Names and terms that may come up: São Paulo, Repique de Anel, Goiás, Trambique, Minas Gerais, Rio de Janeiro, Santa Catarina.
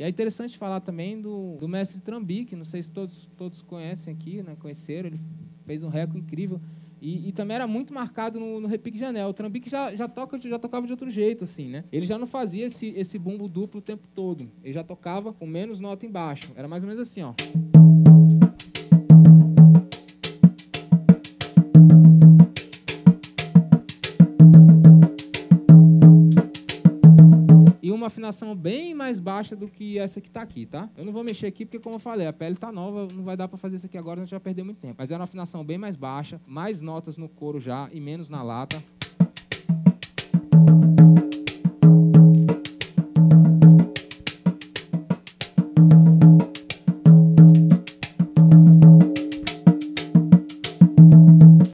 E é interessante falar também do mestre Trambique, não sei se todos conhecem aqui, né? Conheceram, ele fez um recorde incrível. E também era muito marcado no repique de anel. O Trambique já tocava de outro jeito, assim, né? Ele já não fazia esse bumbo duplo o tempo todo. Ele já tocava com menos nota embaixo. Era mais ou menos assim, ó. E uma afinação bem mais baixa do que essa que está aqui, tá? Eu não vou mexer aqui porque, como eu falei, a pele está nova, não vai dar para fazer isso aqui agora, a gente vai perder muito tempo. Mas era uma afinação bem mais baixa, mais notas no couro já e menos na lata.